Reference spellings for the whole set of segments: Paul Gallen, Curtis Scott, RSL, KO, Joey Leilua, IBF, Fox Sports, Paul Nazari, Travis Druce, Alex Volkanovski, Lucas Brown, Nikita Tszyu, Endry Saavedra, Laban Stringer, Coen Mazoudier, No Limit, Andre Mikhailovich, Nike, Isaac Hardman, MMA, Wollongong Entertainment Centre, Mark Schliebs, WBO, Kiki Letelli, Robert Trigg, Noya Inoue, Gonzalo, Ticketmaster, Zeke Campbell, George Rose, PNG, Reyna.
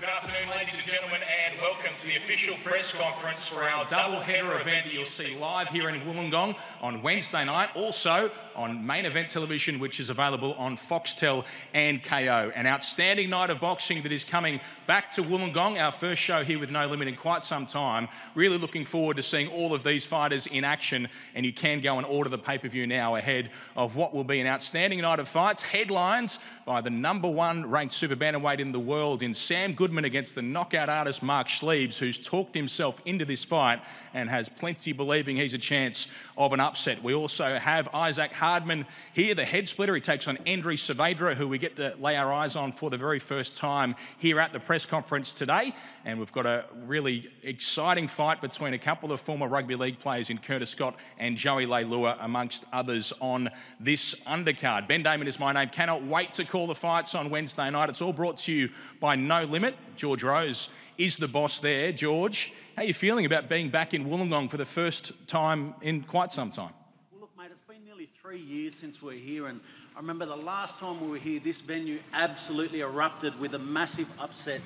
Good afternoon, ladies and gentlemen, and welcome to the official press conference for our double-header event that you'll see live here in Wollongong on Wednesday night, also on Main Event Television, which is available on Foxtel and KO. An outstanding night of boxing that is coming back to Wollongong, our first show here with No Limit in quite some time. Really looking forward to seeing all of these fighters in action, and you can go and order the pay-per-view now ahead of what will be an outstanding night of fights. Headlines by the number one ranked super bantamweight in the world in Sam Goodman against the knockout artist Mark Schliebs, who's talked himself into this fight and has plenty believing he's a chance of an upset. We also have Isaac Hardman here, the head splitter. He takes on Endry Saavedra, who we get to lay our eyes on for the very first time here at the press conference today. And we've got a really exciting fight between a couple of former rugby league players in Curtis Scott and Joey Leilua, amongst others, on this undercard. Ben Damon is my name. Cannot wait to call the fights on Wednesday night. It's all brought to you by No Limit. George Rose is the boss there. George, how are you feeling about being back in Wollongong for the first time in quite some time? Well, look, mate, it's been nearly 3 years since we're here, and I remember the last time we were here, this venue absolutely erupted with a massive upset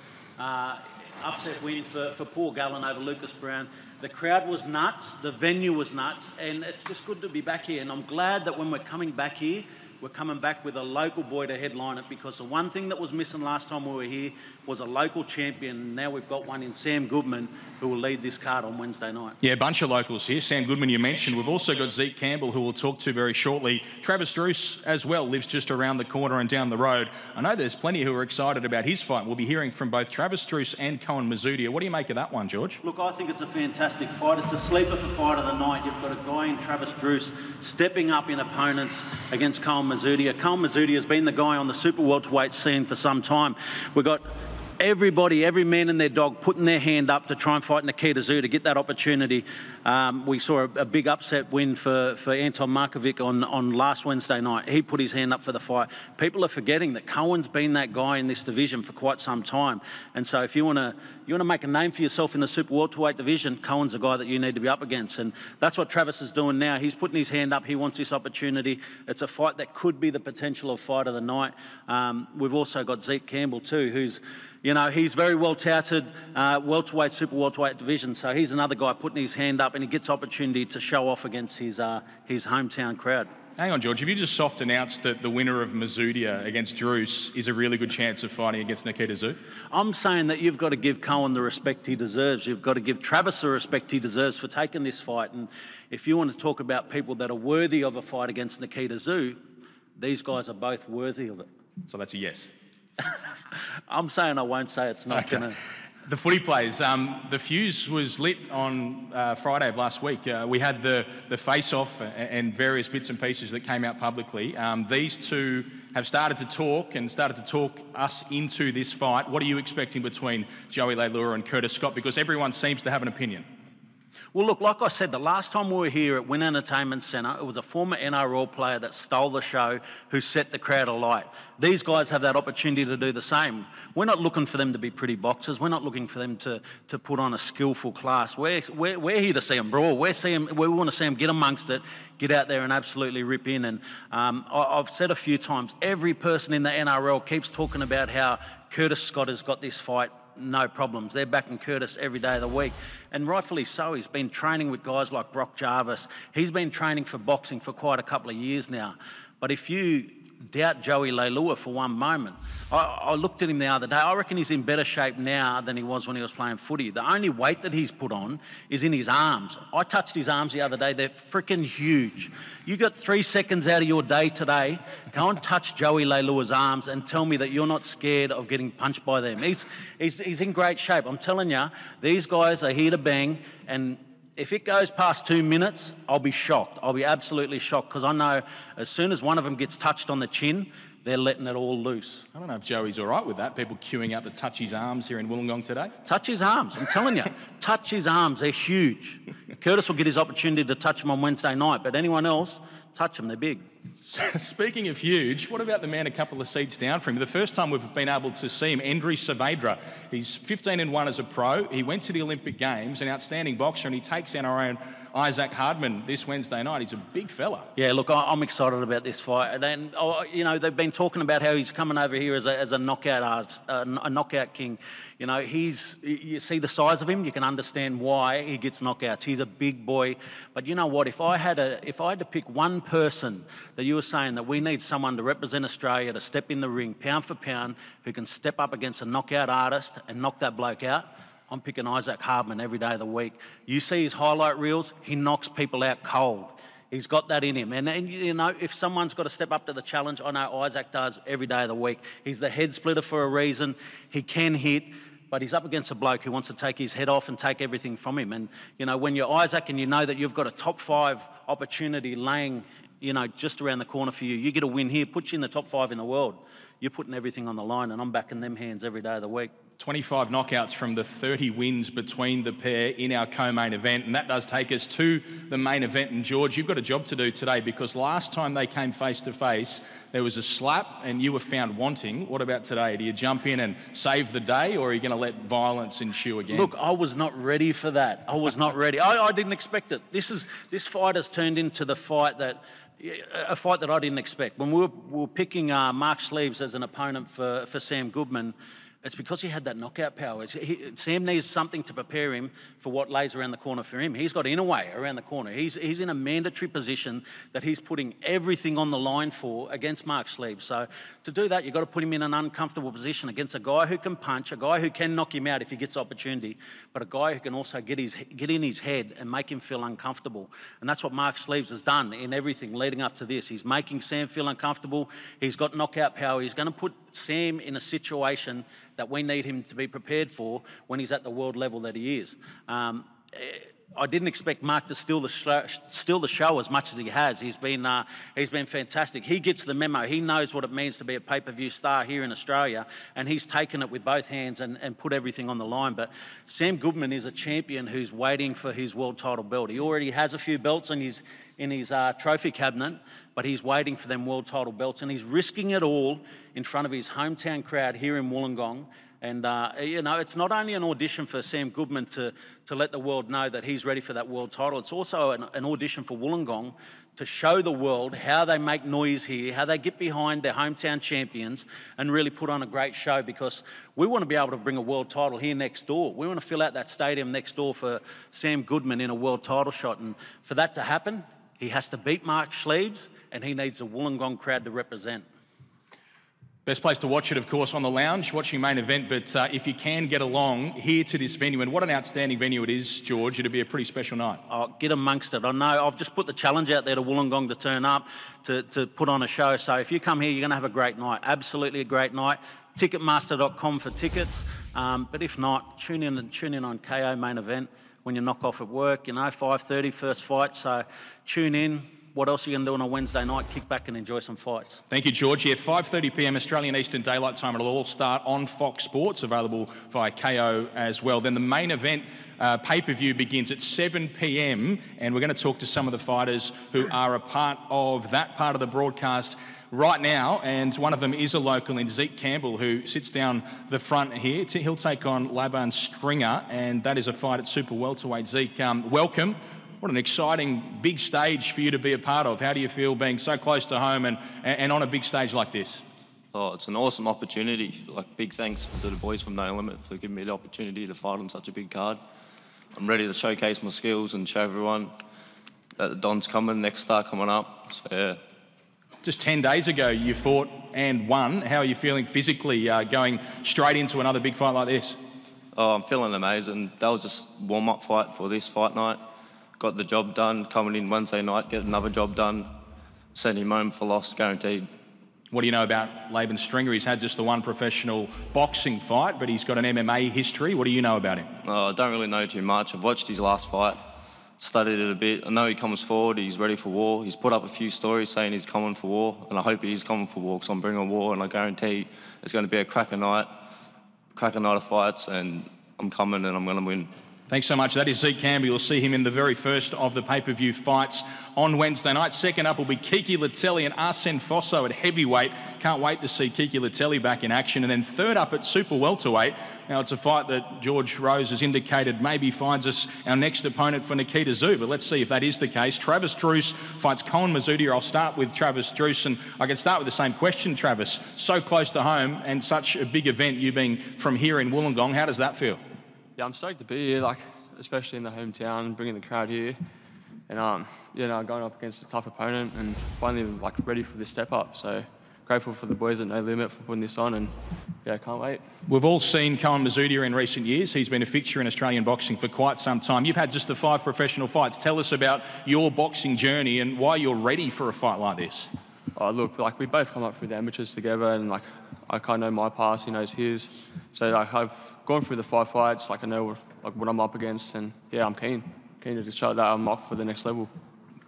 win for Paul Gallen over Lucas Brown. The crowd was nuts, the venue was nuts, and it's just good to be back here. And I'm glad that when we're coming back here, we're coming back with a local boy to headline it, because the one thing that was missing last time we were here was a local champion. Now we've got one in Sam Goodman, who will lead this card on Wednesday night. Yeah, a bunch of locals here. Sam Goodman you mentioned. We've also got Zeke Campbell, who we'll talk to very shortly. Travis Druce as well lives just around the corner and down the road. I know there's plenty who are excited about his fight. We'll be hearing from both Travis Druce and Coen Mazoudier. What do you make of that one, George? Look, I think it's a fantastic fight. It's a sleeper for fight of the night. You've got a guy in Travis Druce stepping up in opponents against Coen Mazoudier. Coen Mazoudier has been the guy on the super welterweight scene for some time. We've got everybody, every man and their dog, putting their hand up to try and fight Nikita Tszyu to get that opportunity. We saw a big upset win for Anton Markovic on last Wednesday night. He put his hand up for the fight. People are forgetting that Coen's been that guy in this division for quite some time. And so if you want to make a name for yourself in the super welterweight division, Coen's the guy that you need to be up against. And that's what Travis is doing now. He's putting his hand up. He wants this opportunity. It's a fight that could be the potential of fight of the night. We've also got Zeke Campbell too, who's, you know, he's very well touted, welterweight, super welterweight division. So he's another guy putting his hand up, and he gets opportunity to show off against his hometown crowd. Hang on, George. Have you just soft announced that the winner of Mazoudier against Druce is a really good chance of fighting against Nikita Tszyu? I'm saying that you've got to give Coen the respect he deserves. You've got to give Travis the respect he deserves for taking this fight. And if you want to talk about people that are worthy of a fight against Nikita Tszyu, these guys are both worthy of it. So that's a yes. I'm saying I won't say it's not going to. The footy plays. The fuse was lit on Friday of last week. We had the face-off and various bits and pieces that came out publicly. These two have started to talk us into this fight. What are you expecting between Joey Leilua and Curtis Scott? Because everyone seems to have an opinion. Well, look, like I said, the last time we were here at Wynn Entertainment Centre, it was a former NRL player that stole the show, who set the crowd alight. These guys have that opportunity to do the same. We're not looking for them to be pretty boxers. We're not looking for them to put on a skillful class. We're here to see them brawl. We want to see them get amongst it, get out there and absolutely rip in. And I've said a few times, every person in the NRL keeps talking about how Curtis Scott has got this fight. No problems. They're backing Curtis every day of the week. And rightfully so. He's been training with guys like Brock Jarvis. He's been training for boxing for quite a couple of years now. But if you doubt Joey Leilua for one moment, I looked at him the other day. I reckon he's in better shape now than he was when he was playing footy. The only weight that he's put on is in his arms. I touched his arms the other day. They're freaking huge. You got 3 seconds out of your day today. Go and touch Joey Leilua's arms and tell me that you're not scared of getting punched by them. He's in great shape. I'm telling you, these guys are here to bang. And if it goes past 2 minutes, I'll be shocked. I'll be absolutely shocked, because I know as soon as one of them gets touched on the chin, they're letting it all loose. I don't know if Joey's all right with that. People queuing up to touch his arms here in Wollongong today. Touch his arms. I'm telling you, touch his arms. They're huge. Curtis will get his opportunity to touch them on Wednesday night, but anyone else, touch them, they're big. Speaking of huge, what about the man a couple of seats down from him? The first time we've been able to see him, Endry Saavedra. He's 15-1 as a pro. He went to the Olympic Games, an outstanding boxer, and he takes down our own Isaac Hardman this Wednesday night. He's a big fella. Yeah, look, I'm excited about this fight. And, you know, they've been talking about how he's coming over here as a knockout artist, a knockout king. You know, you see the size of him, you can understand why he gets knockouts. He's a big boy. But you know what, if I had to pick one person that you were saying that we need someone to represent Australia, to step in the ring pound for pound, who can step up against a knockout artist and knock that bloke out, I'm picking Isaac Hardman every day of the week. You see his highlight reels, he knocks people out cold. He's got that in him. And you know, if someone's got to step up to the challenge, I know Isaac does every day of the week. He's the head splitter for a reason. He can hit, but he's up against a bloke who wants to take his head off and take everything from him. And, you know, when you're Isaac and you know that you've got a top 5 opportunity laying, you know, just around the corner for you, you get a win here, put you in the top 5 in the world. You're putting everything on the line, and I'm backing them hands every day of the week. 25 knockouts from the 30 wins between the pair in our co-main event, and that does take us to the main event. And, George, you've got a job to do today, because last time they came face-to-face, there was a slap and you were found wanting. What about today? Do you jump in and save the day, or are you going to let violence ensue again? Look, I was not ready for that. I was not ready. I didn't expect it. This fight has turned into a fight that I didn't expect. When we were picking Mark Schliebs as an opponent for Sam Goodman, it's because he had that knockout power. Sam needs something to prepare him for what lays around the corner for him. He's got Inouye around the corner. He's in a mandatory position that he's putting everything on the line for against Mark Schliebs. So to do that, you've got to put him in an uncomfortable position against a guy who can punch, a guy who can knock him out if he gets opportunity, but a guy who can also get in his head and make him feel uncomfortable. And that's what Mark Schliebs has done in everything leading up to this. He's making Sam feel uncomfortable. He's got knockout power. He's going to put Sam in a situation that we need him to be prepared for when he's at the world level that he is. I didn't expect Mark to steal the show as much as he has. He's been fantastic. He gets the memo. He knows what it means to be a pay-per-view star here in Australia, and he's taken it with both hands and put everything on the line. But Sam Goodman is a champion who's waiting for his world title belt. He already has a few belts in his trophy cabinet, but he's waiting for them world title belts, and he's risking it all in front of his hometown crowd here in Wollongong. And, you know, it's not only an audition for Sam Goodman to let the world know that he's ready for that world title, it's also an audition for Wollongong to show the world how they make noise here, how they get behind their hometown champions and really put on a great show, because we want to be able to bring a world title here next door. We want to fill out that stadium next door for Sam Goodman in a world title shot. And for that to happen, he has to beat Mark Schliebs, and he needs a Wollongong crowd to represent. Best place to watch it, of course, on the lounge, watching main event. But if you can get along here to this venue, and what an outstanding venue it is, George, it'll be a pretty special night. Oh, get amongst it. I know I've just put the challenge out there to Wollongong to turn up, to put on a show. So if you come here, you're going to have a great night, absolutely a great night. Ticketmaster.com for tickets. But if not, tune in on KO Main Event when you knock off at work, you know, 5:30, first fight. So tune in. What else are you going to do on a Wednesday night? Kick back and enjoy some fights. Thank you, George. Yeah, 5:30 p.m. Australian Eastern Daylight Time. It'll all start on Fox Sports, available via KO as well. Then the main event pay-per-view begins at 7 p.m. and we're going to talk to some of the fighters who are a part of that part of the broadcast right now, and one of them is a local in Zeke Campbell, who sits down the front here. He'll take on Laban Stringer, and that is a fight at super welterweight. Zeke, welcome. What an exciting big stage for you to be a part of. How do you feel being so close to home and on a big stage like this? Oh, it's an awesome opportunity. Like, big thanks to the boys from No Limit for giving me the opportunity to fight on such a big card. I'm ready to showcase my skills and show everyone that the Don's coming, next star coming up. So, yeah. Just 10 days ago you fought and won. How are you feeling physically going straight into another big fight like this? Oh, I'm feeling amazing. That was just a warm-up fight for this fight night. Got the job done, coming in Wednesday night, get another job done, send him home for loss, guaranteed. What do you know about Laban Stringer? He's had just the one professional boxing fight, but he's got an MMA history. What do you know about him? Oh, I don't really know too much. I've watched his last fight, studied it a bit. I know he comes forward, he's ready for war. He's put up a few stories saying he's coming for war, and I hope he is coming for war, because I'm bringing war, and I guarantee it's going to be a cracking night of fights, and I'm coming and I'm going to win. Thanks so much. That is Zeke Campbell. You'll see him in the very first of the pay-per-view fights on Wednesday night. Second up will be Kiki Letelli and Arsene Fosso at heavyweight. Can't wait to see Kiki Letelli back in action. And then third up at super welterweight. Now, it's a fight that George Rose has indicated maybe finds us our next opponent for Nikita Tszyu, but let's see if that is the case. Travis Druce fights Coen Mazoudier. I'll start with Travis Druce, and I can start with the same question, Travis. So close to home and such a big event, you being from here in Wollongong, how does that feel? Yeah, I'm stoked to be here, like, especially in the hometown, bringing the crowd here, and you know, going up against a tough opponent, and finally like ready for this step up. So grateful for the boys at No Limit for putting this on, and yeah, can't wait. We've all seen Coen Mazoudier in recent years. He's been a fixture in Australian boxing for quite some time. You've had just the 5 professional fights. Tell us about your boxing journey and why you're ready for a fight like this. Oh, look, like we both come up through the amateurs together, and like I kind of know my past, he knows his. So like I've gone through the 5 fights, like I know like what I'm up against, and yeah, I'm keen to just show that I'm up for the next level.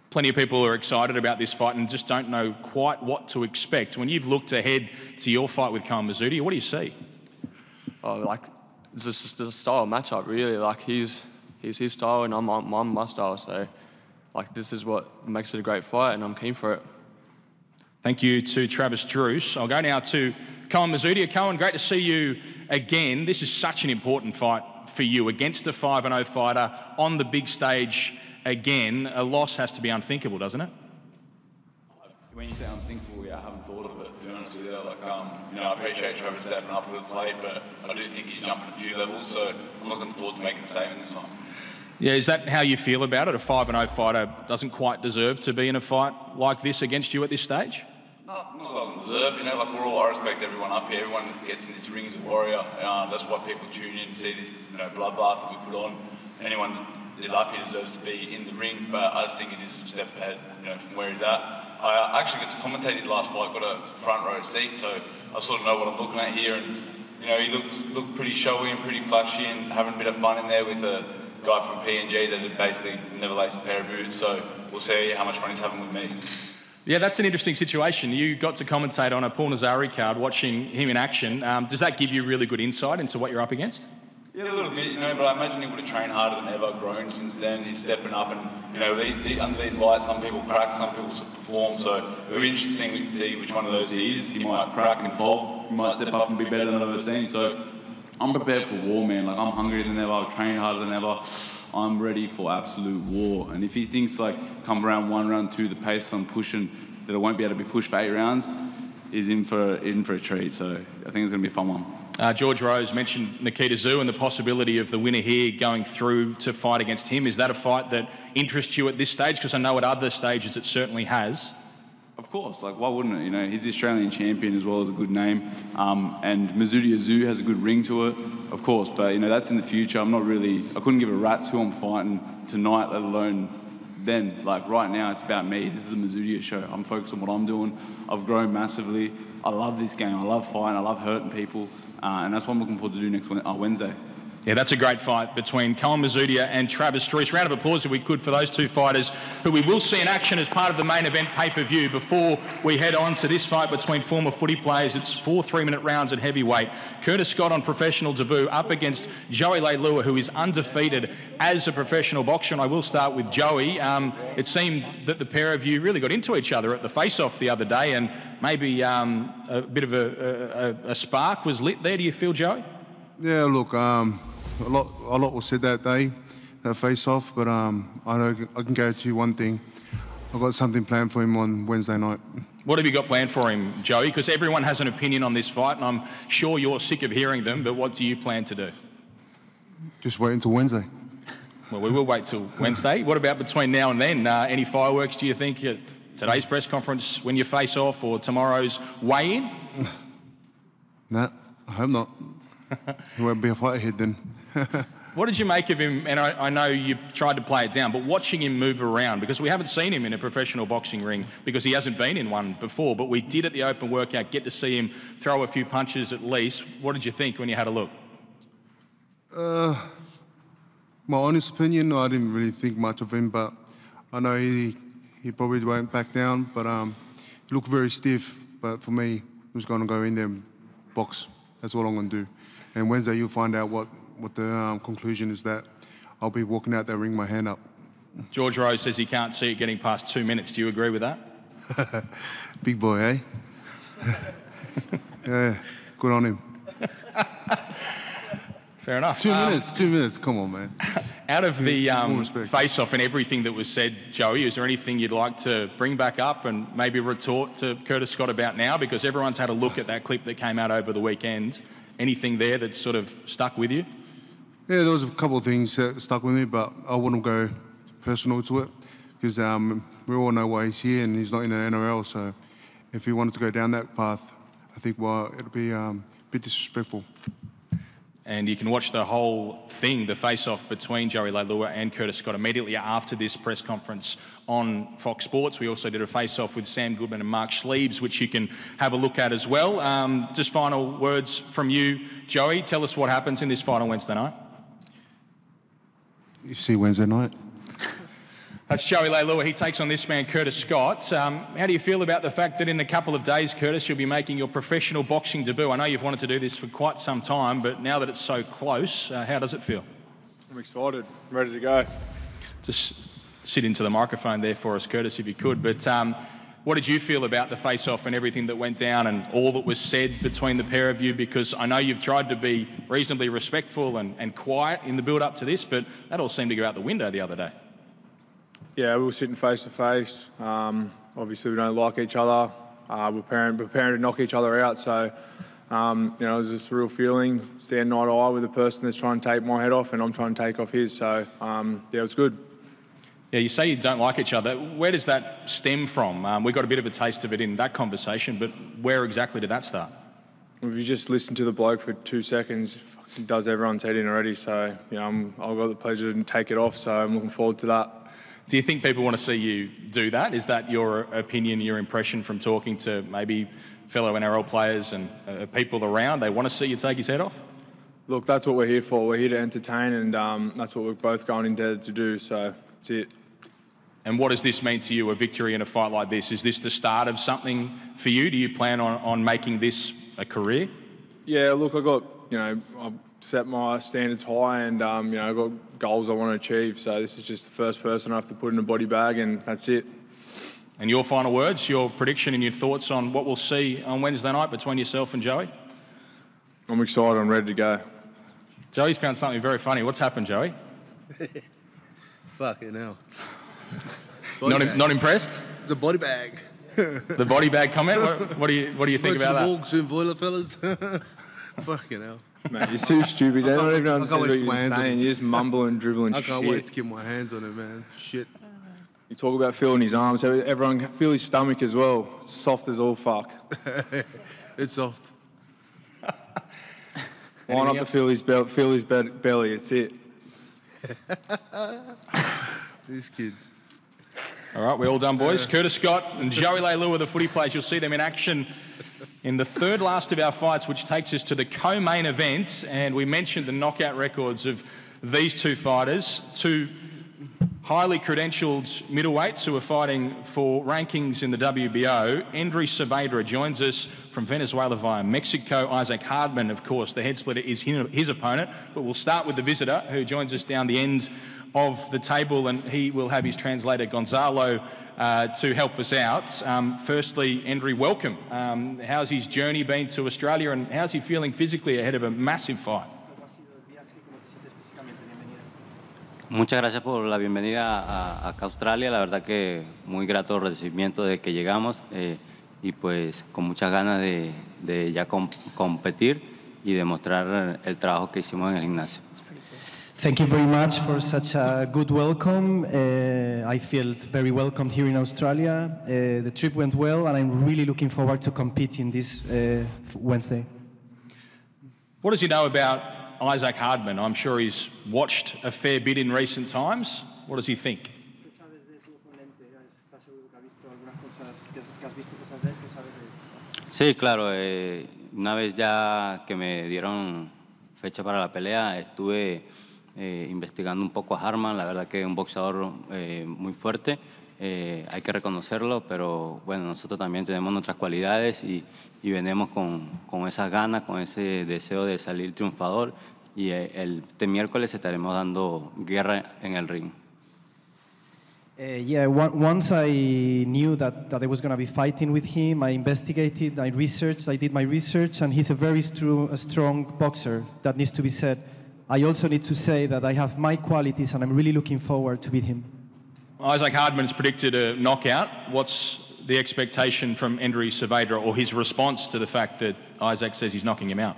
Plenty of people are excited about this fight and just don't know quite what to expect. When you've looked ahead to your fight with Coen Mazoudier, what do you see? Oh, like it's just a style matchup, really. Like he's his style, and I'm my style. So like this is what makes it a great fight, and I'm keen for it. Thank you to Travis Druce. I'll go now to Coen Mazoudier. Coen, great to see you again. This is such an important fight for you against a 5-0 fighter on the big stage again. A loss has to be unthinkable, doesn't it? When you say unthinkable, yeah, I haven't thought of it, to be honest with you. Like, you know, I appreciate Travis stepping up a bit late, but I do think he's jumping a few levels, so I'm looking forward to making a statement this time. Yeah, is that how you feel about it? A 5-0 fighter doesn't quite deserve to be in a fight like this against you at this stage? Not well deserved, you know, like we're all, I respect everyone up here, everyone gets in this ring as a warrior, that's why people tune in to see this, you know, bloodbath that we put on. Anyone that's up here deserves to be in the ring, but I just think it is a step ahead, you know, from where he's at. I actually got to commentate his last fight, got a front row seat, so I sort of know what I'm looking at here, and, you know, he looked pretty showy and pretty flashy and having a bit of fun in there with a guy from PNG that had basically never laced a pair of boots, so we'll see how much fun he's having with me. Yeah, that's an interesting situation. You got to commentate on a Paul Nazari card, watching him in action. Does that give you really good insight into what you're up against? Yeah, a little bit, you know, but I imagine he would have trained harder than ever, grown since then. He's stepping up and, you know, under these lights, some people crack, some people perform. So it'll be interesting to see which one of those he is. He might crack and fall. He might step up and be better than I've ever seen. So I'm prepared for war, man. Like, I'm hungrier than ever. I've trained harder than ever. I'm ready for absolute war. And if he thinks, like, come round 1, round 2, the pace I'm pushing, that I won't be able to be pushed for 8 rounds, is in for a treat. So I think it's going to be a fun one. George Rose mentioned Nikita Tszyu and the possibility of the winner here going through to fight against him. Is that a fight that interests you at this stage? Because I know at other stages it certainly has. Of course, like, why wouldn't it? You know, he's the Australian champion as well as a good name. And Mazoudier Tszyu has a good ring to it, of course. But, you know, that's in the future. I couldn't give a rat's who I'm fighting tonight, let alone then. Like, right now, it's about me. This is the Mazoudier show. I'm focused on what I'm doing. I've grown massively. I love this game. I love fighting. I love hurting people. And that's what I'm looking forward to do next Wednesday. Yeah, that's a great fight between Coen Mazoudier and Travis Druce. Round of applause if we could for those two fighters who we will see in action as part of the main event pay-per-view. Before we head on to this fight between former footy players, it's 4 3-minute rounds at heavyweight. Curtis Scott on professional debut up against Joey Leilua, who is undefeated as a professional boxer. And I will start with Joey. It seemed that the pair of you really got into each other at the face-off the other day, and maybe a bit of a spark was lit there. Do you feel, Joey? Yeah, look, a lot was said that day, that face-off, but I know I can guarantee you one thing. I've got something planned for him on Wednesday night. What have you got planned for him, Joey? Because everyone has an opinion on this fight, and I'm sure you're sick of hearing them, but what do you plan to do? Just wait until Wednesday. Well, we will wait till Wednesday. What about between now and then? Any fireworks, do you think, at today's press conference when you face off or tomorrow's weigh-in? No, I hope not. There won't be a fight ahead then. What did you make of him? And I know you tried to play it down, but watching him move around, because we haven't seen him in a professional boxing ring because he hasn't been in one before, but we did at the open workout get to see him throw a few punches at least. What did you think when you had a look? My honest opinion, I didn't really think much of him, but I know he probably won't back down, but he looked very stiff. But for me, I'm just going to go in there and box. That's what I'm going to do. And Wednesday you'll find out what the conclusion is that I'll be walking out there, ring my hand up. George Rose says he can't see it getting past 2 minutes. Do you agree with that? Big boy, eh? Yeah, good on him. Fair enough. 2 minutes, 2 minutes. Come on, man. Out of the face-off and everything that was said, Joey, is there anything you'd like to bring back up and maybe retort to Curtis Scott about now? Because everyone's had a look at that clip that came out over the weekend. Anything there that's sort of stuck with you? Yeah, there was a couple of things that stuck with me, but I wouldn't go personal to it because we all know why he's here and he's not in the NRL. So if he wanted to go down that path, I think, well, it'd be a bit disrespectful. And you can watch the whole thing, the face-off between Joey Leilua and Curtis Scott immediately after this press conference on Fox Sports. We also did a face-off with Sam Goodman and Mark Schliebs, which you can have a look at as well. Just final words from you, Joey. Tell us what happens in this fight on Wednesday night. You see Wednesday night. That's Joey Leilua. He takes on this man, Curtis Scott. How do you feel about the fact that in a couple of days, Curtis, you'll be making your professional boxing debut? I know you've wanted to do this for quite some time, but now that it's so close, how does it feel? I'm excited. I'm ready to go. Just sit into the microphone there for us, Curtis, if you could. But what did you feel about the face-off and everything that went down and all that was said between the pair of you? Because I know you've tried to be reasonably respectful and quiet in the build-up to this, but that all seemed to go out the window the other day. Yeah, we were sitting face to face. Obviously, we don't like each other. We're preparing to knock each other out. So, you know, it was just a real feeling, standing eye to eye with a person that's trying to take my head off and I'm trying to take off his. So, yeah, it was good. Yeah, you say you don't like each other. Where does that stem from? We got a bit of a taste of it in that conversation, but where exactly did that start? If you just listen to the bloke for 2 seconds, it does everyone's head in already. So, you know, I've got the pleasure to take it off. So I'm looking forward to that. Do you think people want to see you do that? Is that your opinion, your impression from talking to maybe fellow NRL players and people around? They want to see you take his head off? Look, that's what we're here for. We're here to entertain, and that's what we're both going into to do, so that's it. And what does this mean to you, a victory in a fight like this? Is this the start of something for you? Do you plan on making this a career? Yeah, look, I got, you know, I've set my standards high and, you know, I've got goals I want to achieve. So this is just the first person I have to put in a body bag and that's it. And your final words, your prediction and your thoughts on what we'll see on Wednesday night between yourself and Joey? I'm excited. I'm ready to go. Joey's found something very funny. What's happened, Joey? Fucking hell. Not impressed? The body bag. The body bag comment? What do you think about that? Walks in Voiler, fellas. Fucking hell. Mate, you're so stupid. I don't even understand what you're saying. You just mumble and dribble and shit. I can't wait to get my hands on it, man. Shit. You talk about feeling his arms. Everyone can feel his stomach as well. Soft as all fuck. It's soft. Line up to feel his belly. It's it. This kid. All right, we're all done, boys. Curtis Scott and Joey Leilua, the footy players. You'll see them in action in the third last of our fights, which takes us to the co-main event. And we mentioned the knockout records of these two fighters, two highly credentialed middleweights who are fighting for rankings in the WBO. Endry Saavedra joins us from Venezuela via Mexico. Isaac Hardman, of course, the head splitter, is his opponent. But we'll start with the visitor who joins us down the end of the table, and he will have his translator, Gonzalo, to help us out. Firstly, Endry, welcome. How's his journey been to Australia and how's he feeling physically ahead of a massive fight? Muchas gracias por la bienvenida a Australia. La verdad que muy grato recibimiento desde que llegamos y pues con muchas ganas de ya competir y demostrar el trabajo que hicimos en el gimnasio. Thank you very much for such a good welcome. I feel very welcomed here in Australia. The trip went well and I'm really looking forward to competing this Wednesday. What does he know about Isaac Hardman? I'm sure he's watched a fair bit in recent times. What does he think? Sí, claro. Una vez ya que me dieron fecha para la pelea, estuve investigando un poco a Hardman, la verdad que es un boxeador muy fuerte, hay que reconocerlo, pero bueno, nosotros también tenemos nuestras cualidades y venimos con esas ganas, con ese deseo de salir triunfador y este miércoles estaremos dando guerra en el ring. Yeah, once I knew that I was going to be fighting with him, I investigated, I researched, I did my research, and he's a very strong boxer, that needs to be said. I also need to say that I have my qualities, and I'm really looking forward to beat him. Isaac Hardman's predicted a knockout. What's the expectation from Endry Saavedra, or his response to the fact that Isaac says he's knocking him out?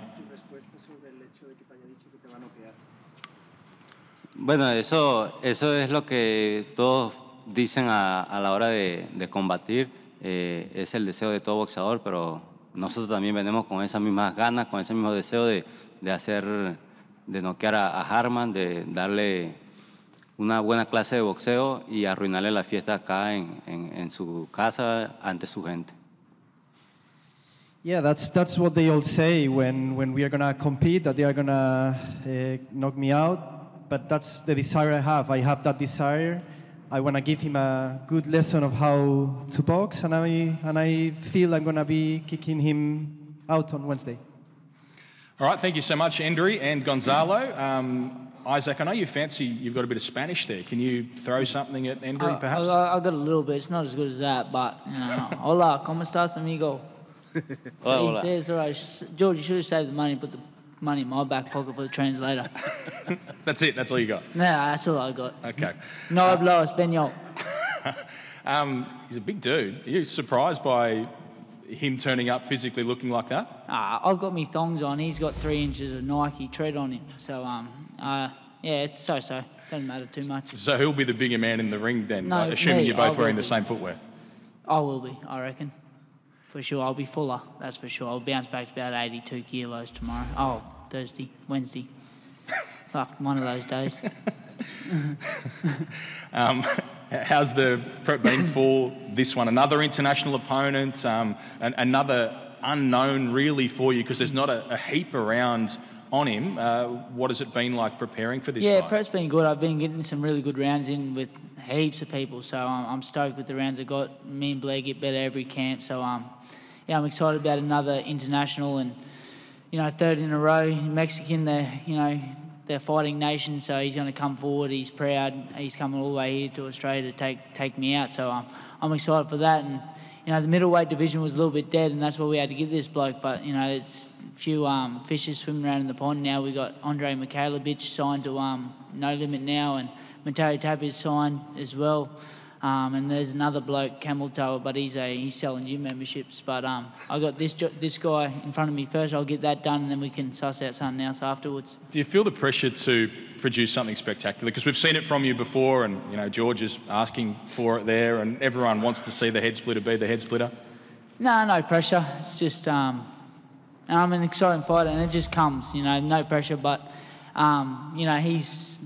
Bueno, eso es lo que todos dicen a la hora de combatir, es el deseo de todo boxeador, pero nosotros también venimos con esas mismas ganas, con ese mismo deseo de noquear a Hardman, de darle una buena clase de boxeo y arruinarle la fiesta acá en su casa ante su gente. Yeah, that's what they all say when we are going to compete, that they are going to knock me out. But that's the desire I have. I have that desire. I want to give him a good lesson of how to box, and I feel I'm going to be kicking him out on Wednesday. All right, thank you so much, Endry and Gonzalo. Isaac, I know you fancy, you've got a bit of Spanish there. Can you throw something at Endry, perhaps? I've got a little bit. It's not as good as that, but, you know. Hola, ¿cómo estás, amigo? Hola, hola. Says, all right, George, you should have saved the money, but the money in my back pocket for the translator. That's it? That's all you got? Nah, that's all I got. Okay. No hablo español. He's a big dude. Are you surprised by him turning up physically looking like that? I've got me thongs on. He's got 3 inches of Nike tread on him. So, yeah, it's so-so. Doesn't matter too much. So he'll be the bigger man in the ring then, no, assuming you're both wearing the same footwear? I will be, I reckon. For sure, I'll be fuller, that's for sure. I'll bounce back to about 82 kilos tomorrow. Oh, Thursday, Wednesday. Fuck, one of those days. How's the prep been for this one? Another international opponent, another unknown really for you, because there's not a heap around on him. What has it been like preparing for this fight? Yeah, prep's been good. I've been getting some really good rounds in with heaps of people, so I'm stoked with the rounds I got. Me and Blair get better every camp, so yeah, I'm excited about another international, and you know, third in a row. Mexican, they're, you know, they're fighting nation, so he's going to come forward. He's proud. He's coming all the way here to Australia to take me out. So I'm excited for that. And you know, the middleweight division was a little bit dead, and that's what we had to give this bloke. But you know, it's a few fishes swimming around in the pond now. We got Andre Mikhailovich signed to No Limit now, and Mateo Tapia is signed as well. And there's another bloke, Camel Tower, but he's selling gym memberships. But I got this guy in front of me first. I'll get that done, and then we can suss out something else afterwards. Do you feel the pressure to produce something spectacular? Because we've seen it from you before, and you know George is asking for it there, and everyone wants to see the head splitter be the head splitter. No, no pressure. It's just I'm an exciting fighter, and it just comes, you know, no pressure, but. You know,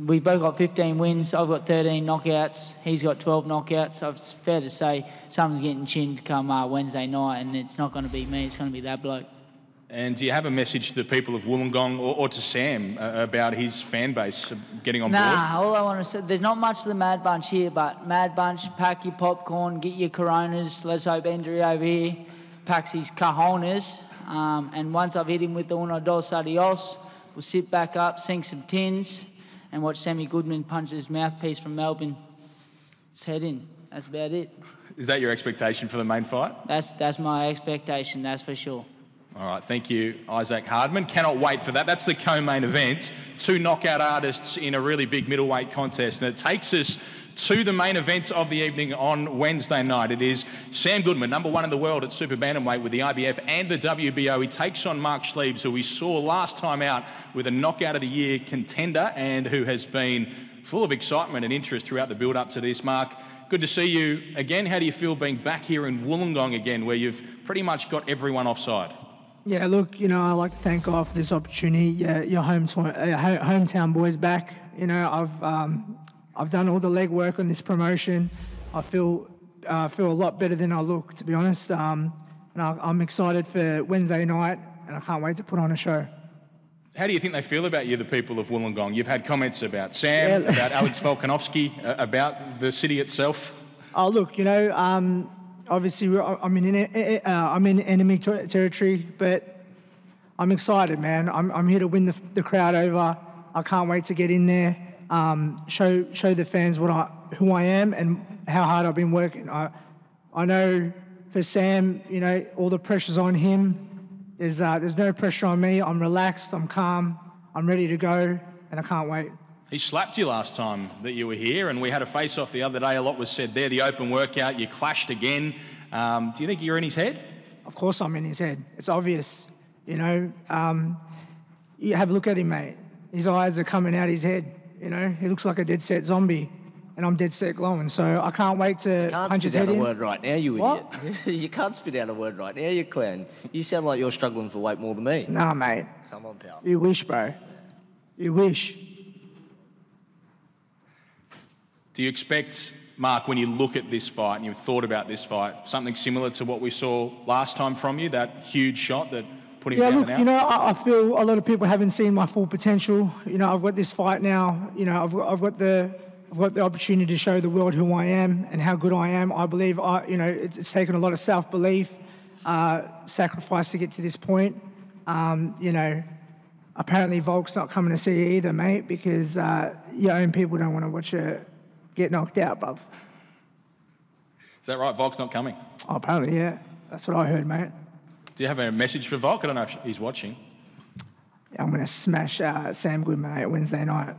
we've both got 15 wins. I've got 13 knockouts. He's got 12 knockouts. So it's fair to say someone's getting chinned come Wednesday night, and it's not going to be me. It's going to be that bloke. And do you have a message to the people of Wollongong or to Sam about his fan base getting on board? Nah, all I want to say, there's not much of the Mad Bunch here, but Mad Bunch, pack your popcorn, get your Coronas. Let's hope Endry over here packs his cajonas. And once I've hit him with the uno, dos, adios, we'll sit back up, sink some tins, and watch Sammy Goodman punch his mouthpiece from Melbourne. Let's head in. That's about it. Is that your expectation for the main fight? That's my expectation, that's for sure. All right, thank you, Isaac Hardman. Cannot wait for that. That's the co-main event. Two knockout artists in a really big middleweight contest, and it takes us to the main event of the evening on Wednesday night. It is Sam Goodman, number one in the world at super bantamweight with the IBF and the WBO. He takes on Mark Schliebs, who we saw last time out with a knockout of the year contender and who has been full of excitement and interest throughout the build-up to this. Mark, good to see you again. How do you feel being back here in Wollongong again, where you've pretty much got everyone offside? Yeah, look, you know, I'd like to thank God for this opportunity. Yeah, your hometown boys back. You know, I've done all the legwork on this promotion. I feel a lot better than I look, to be honest. And I'm excited for Wednesday night, and I can't wait to put on a show. How do you think they feel about you, the people of Wollongong? You've had comments about Sam, yeah, about Alex Volkanovski, about the city itself. Oh, look, you know, obviously I'm in enemy territory, but I'm excited, man. I'm here to win the crowd over. I can't wait to get in there, show the fans who I am and how hard I've been working. I know for Sam, you know, all the pressure's on him. There's no pressure on me. I'm relaxed. I'm calm. I'm ready to go, and I can't wait. He slapped you last time that you were here, and we had a face-off the other day. A lot was said there. The open workout, you clashed again. Do you think you're in his head? Of course I'm in his head. It's obvious. You know, you have a look at him, mate. His eyes are coming out his head. You know, he looks like a dead set zombie, and I'm dead set glowing. So I can't wait to punch his head in. You can't spit out a word right now, you idiot. You can't spit out a word right now, you clown. You sound like you're struggling for weight more than me. Nah, mate. Come on, pal. You wish, bro. You wish. Do you expect, Mark, when you look at this fight and you've thought about this fight, something similar to what we saw last time from you, that huge shot that... Yeah, look, you know, I feel a lot of people haven't seen my full potential. You know, I've got this fight now. You know, I've got the opportunity to show the world who I am and how good I am. I believe, you know, it's taken a lot of self-belief, sacrifice to get to this point. You know, apparently Volk's not coming to see you either, mate, because your own people don't want to watch you get knocked out, bub. Is that right? Volk's not coming? Oh, apparently, yeah. That's what I heard, mate. Do you have a message for Volk? I don't know if he's watching. I'm going to smash Sam Goodman at Wednesday night.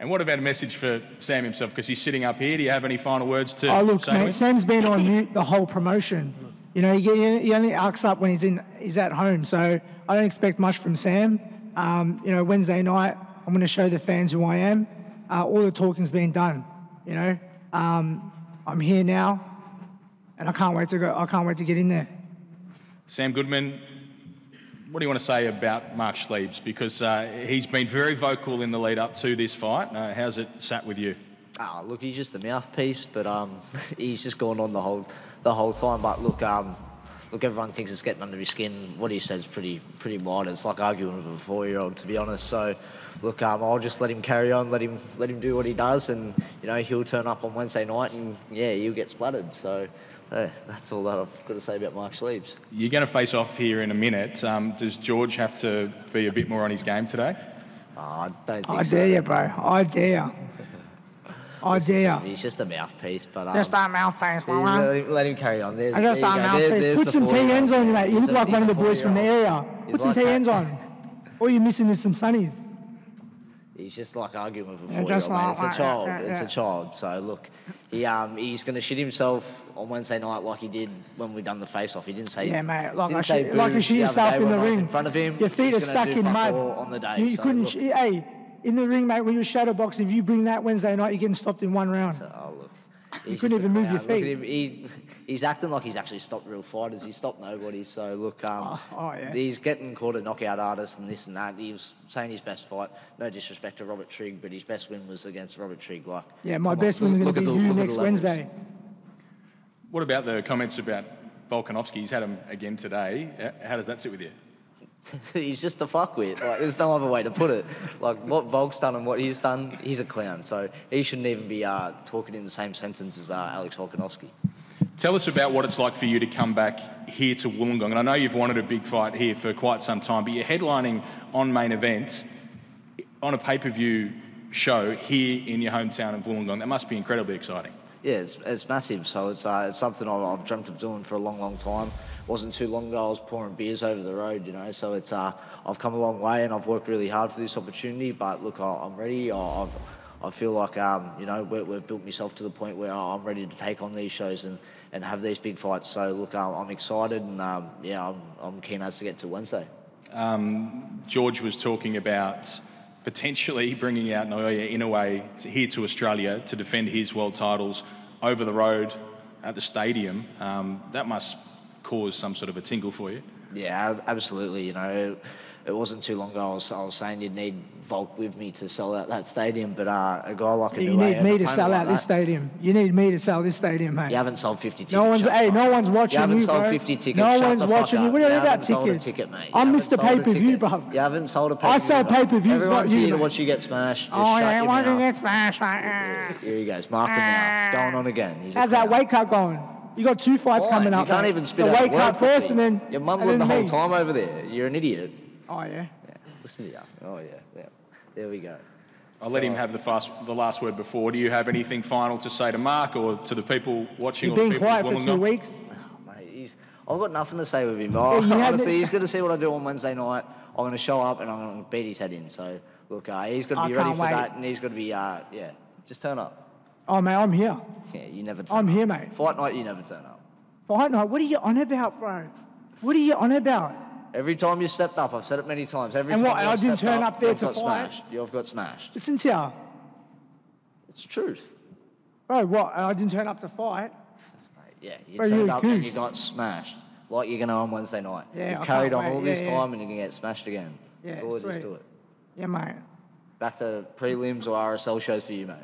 And what about a message for Sam himself? Because he's sitting up here. Do you have any final words to say? Oh, look, mate, Sam's been on mute the whole promotion. You know, he only arcs up when he's at home. So I don't expect much from Sam. You know, Wednesday night, I'm going to show the fans who I am. All the talking's been done, you know. I'm here now, and I can't wait to go. I can't wait to get in there. Sam Goodman, what do you want to say about Mark Schliebs? Because he's been very vocal in the lead up to this fight. How's it sat with you? Oh, look, he's just a mouthpiece, but he's just gone on the whole time. But look, look, everyone thinks it's getting under his skin. What he says is pretty wide. It's like arguing with a 4-year-old, to be honest. So, look, I'll just let him carry on, let him do what he does, and you know he'll turn up on Wednesday night, and yeah, he'll get splattered. So. That's all that I've got to say about Mark Schliebs. You're going to face off here in a minute. Does George have to be a bit more on his game today? Oh, I don't think so. I dare you, bro. I dare. I dare. He's just a mouthpiece. But, just a mouthpiece, my man. Let him carry on. There, I just a mouthpiece. There's put some TNs on you, mate. You look like one of the boys from the area. Put some TNs on. All you're missing is some sunnies. He's just like arguing with a 4-year-old, man. It's a child. Yeah. It's a child. So, look, he's going to shit himself on Wednesday night like he did when we done the face-off. He didn't say... Yeah, mate. Like you shit yourself in the ring. In front of him. Your feet are stuck in mud. On the day, you couldn't... Hey, in the ring, mate, when you're shadow boxing, if you bring that Wednesday night, you're getting stopped in one round. Oh, look. You couldn't even move your feet. Look at him. He's acting like he's actually stopped real fighters. He's stopped nobody. So, look, yeah. He's getting called a knockout artist and this and that. He was saying his best fight. No disrespect to Robert Trigg, but his best win was against Robert Trigg. Like, yeah, my best win's going to be you next Wednesday. What about the comments about Volkanovski? He's had him again today. How does that sit with you? He's just a fuckwit. Like, there's no other way to put it. Like, what Volk's done and what he's done, he's a clown. So he shouldn't even be talking in the same sentence as Alex Volkanovski. Tell us about what it's like for you to come back here to Wollongong. And I know you've wanted a big fight here for quite some time, but you're headlining on Main Event on a pay-per-view show here in your hometown of Wollongong. That must be incredibly exciting. Yeah, it's massive. So it's something I've dreamt of doing for a long, long time. Wasn't too long ago I was pouring beers over the road, you know. So it's I've come a long way and I've worked really hard for this opportunity. But look, I'm ready. I feel like you know we've built myself to the point where I'm ready to take on these shows and have these big fights. So look, I'm excited and yeah, I'm keen as to get to Wednesday. George was talking about potentially bringing out Noya Inoue here to Australia to defend his world titles over the road at the stadium. That must cause some sort of a tingle for you. Yeah, absolutely. You know, it wasn't too long ago I was saying you'd need Volk with me to sell out that stadium, but a guy like a you need me to sell out this stadium. You need me to sell this stadium, mate. You haven't sold 50 tickets. No one's watching you. You haven't sold 50 tickets. No one's watching you. What are you about tickets? Ticket, mate. I missed a pay-per-view, bro. You haven't sold a pay-per-view. I sell pay-per-view. Everyone's here to watch you get smashed. Oh, yeah, I want to get smashed. Here he goes, Mark the mouth, going on again. How's that weight cut going? You got two fights coming up. You can't even spit out the wake up first, and then your mum went the whole time over there. You're an idiot. Oh, yeah? Yeah. Listen to you. Oh, yeah. Yeah. There we go. I'll let him have the last word before. Do you have anything final to say to Mark or to the people watching? You've been quiet for 2 weeks. Oh, mate, I've got nothing to say with him. Oh, yeah, honestly, he's going to see what I do on Wednesday night. I'm going to show up and I'm going to beat his head in. So, look, he's going to be ready for that and he's going to be, yeah, just turn up. Oh, mate, I'm here. Yeah, you never turn up. I'm here, mate. Fight night, you never turn up. Fight night? What are you on about, bro? What are you on about? Every time you stepped up, I've said it many times. Every time I didn't turn up there to fight. You've got smashed. Listen to you. It's the truth. Bro, what? I didn't turn up to fight. Yeah, you turned up and you got smashed. Like you're going to on Wednesday night. Yeah, you've carried on all this time and you're going to get smashed again. That's all it is to it. Yeah, mate. Back to prelims or RSL shows for you, mate.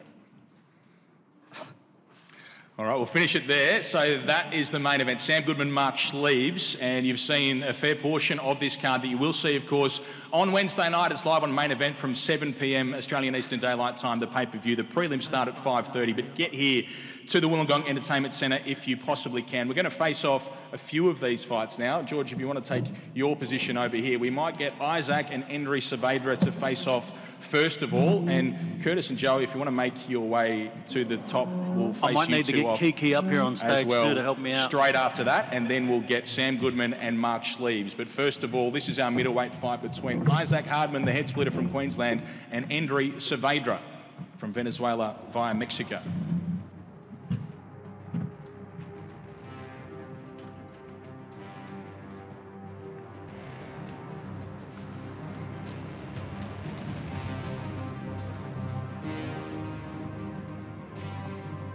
All right, we'll finish it there. So that is the main event. Sam Goodman, Mark Schliebs, and you've seen a fair portion of this card that you will see, of course, on Wednesday night. It's live on Main Event from 7 p.m. Australian Eastern Daylight Time, the pay-per-view. The prelims start at 5:30, but get here to the Wollongong Entertainment Centre if you possibly can. We're going to face off a few of these fights now. George, if you want to take your position over here, we might get Isaac and Endry Saavedra to face off first of all, and Curtis and Joey, if you want to make your way to the top, we'll face you two off. I might need to get Kiki up here on stage too to help me out. Straight after that, and then we'll get Sam Goodman and Mark Schliebs. But first of all, this is our middleweight fight between Isaac Hardman, the head splitter from Queensland, and Endry Saavedra from Venezuela via Mexico.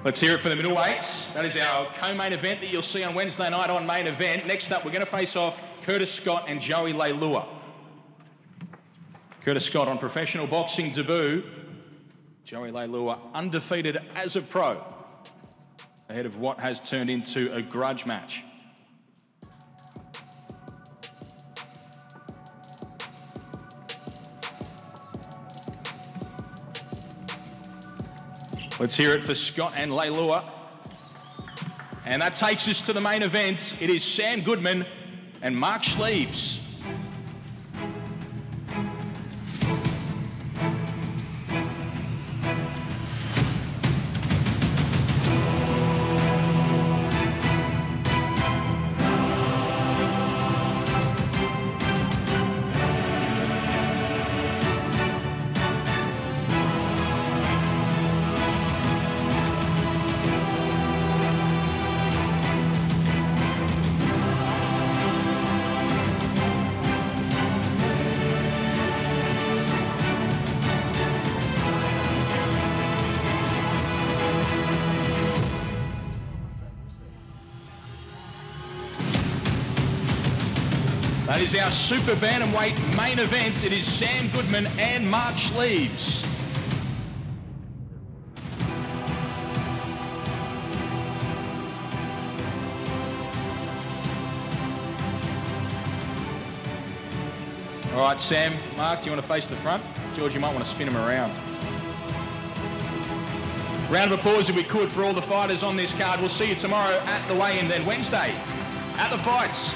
Let's hear it for the middleweights. That is our co-main event that you'll see on Wednesday night on Main Event. Next up, we're going to face off Curtis Scott and Joey Leilua. Curtis Scott on professional boxing debut. Joey Leilua undefeated as a pro, ahead of what has turned into a grudge match. Let's hear it for Scott and Leilua. And that takes us to the main event. It is Sam Goodman and Mark Schliebs. That is our super bantamweight main event. It is Sam Goodman and Mark Schliebs. All right, Sam, Mark, do you want to face the front? George, you might want to spin him around. Round of applause if we could for all the fighters on this card. We'll see you tomorrow at the weigh-in, then Wednesday at the fights.